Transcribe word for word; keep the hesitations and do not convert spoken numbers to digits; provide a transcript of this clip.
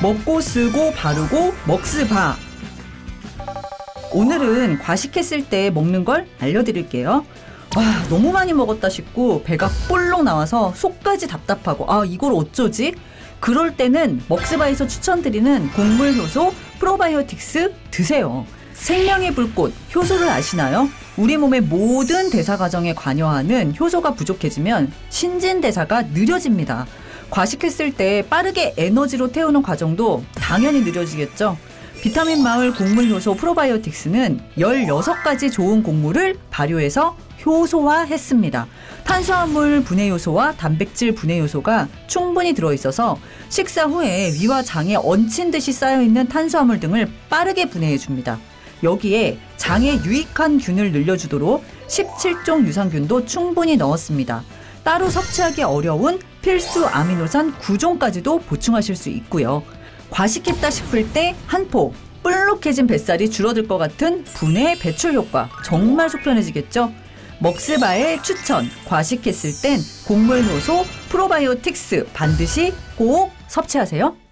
먹고 쓰고 바르고 먹쓰바. 오늘은 과식했을 때 먹는 걸 알려드릴게요. 와, 너무 많이 먹었다 싶고 배가 볼록 나와서 속까지 답답하고 아 이걸 어쩌지? 그럴 때는 먹쓰바에서 추천드리는 곡물 효소 프로바이오틱스 드세요. 생명의 불꽃, 효소를 아시나요? 우리 몸의 모든 대사 과정에 관여하는 효소가 부족해지면 신진대사가 느려집니다. 과식했을 때 빠르게 에너지로 태우는 과정도 당연히 느려지겠죠. 비타민 마을 곡물 효소 프로바이오틱스는 열여섯 가지 좋은 곡물을 발효해서 효소화했습니다. 탄수화물 분해 요소와 단백질 분해 요소가 충분히 들어있어서 식사 후에 위와 장에 얹힌 듯이 쌓여있는 탄수화물 등을 빠르게 분해해줍니다. 여기에 장에 유익한 균을 늘려주도록 십칠 종 유산균도 충분히 넣었습니다. 따로 섭취하기 어려운 필수 아미노산 구 종까지도 보충하실 수 있고요. 과식했다 싶을 때 한 포, 볼록해진 뱃살이 줄어들 것 같은 분해 배출 효과, 정말 속 편해지겠죠? 먹쓰바의 추천, 과식했을 땐 곡물 효소 프로바이오틱스 반드시 꼭 섭취하세요.